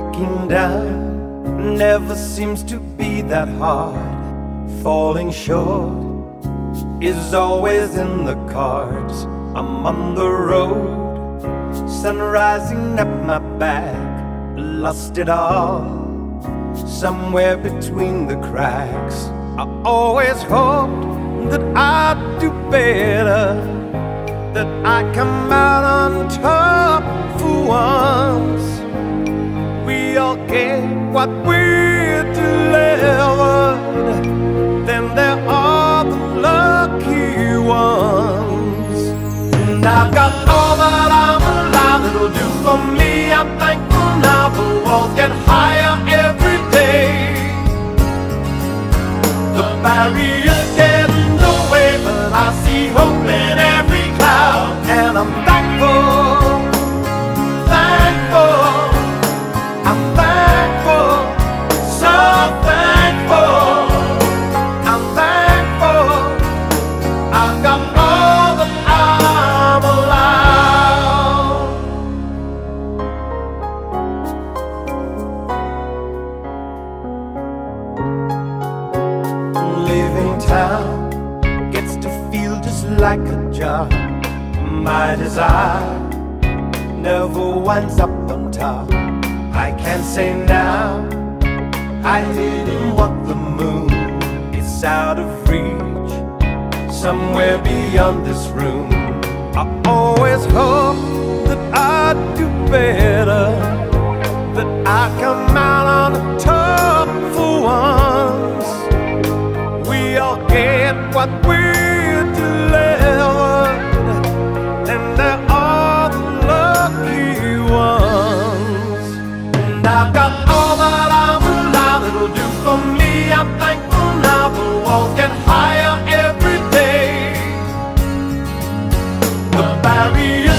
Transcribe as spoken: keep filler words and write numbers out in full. breaking down never seems to be that hard. Falling short is always in the cards. I'm on the road, sun rising up my back. Lost it all somewhere between the cracks. I always hoped that I'd do better, that I'd come out on top for once. We all get what we're delivered, then there are the lucky ones. And I've got all that I'm allowed that'll do for me. I'm thankful now the walls get higher every day. The barriers get in the way, but I see hope in every cloud. And I'm thankful, thankful, I'm thankful, so thankful. I'm thankful, I've got all that I'm allowed. Living town gets to feel just like a job. My desire never winds up on top. I can't say now I didn't want the moon. It's out of reach, somewhere beyond this room. I always hope that I'd do better, that I'd come out on the top for once. We all get what we're delivered, and there are the lucky ones. And I've got all that I'm allowed that'll do for me. I'm thankful now the walls get higher every day. The barrier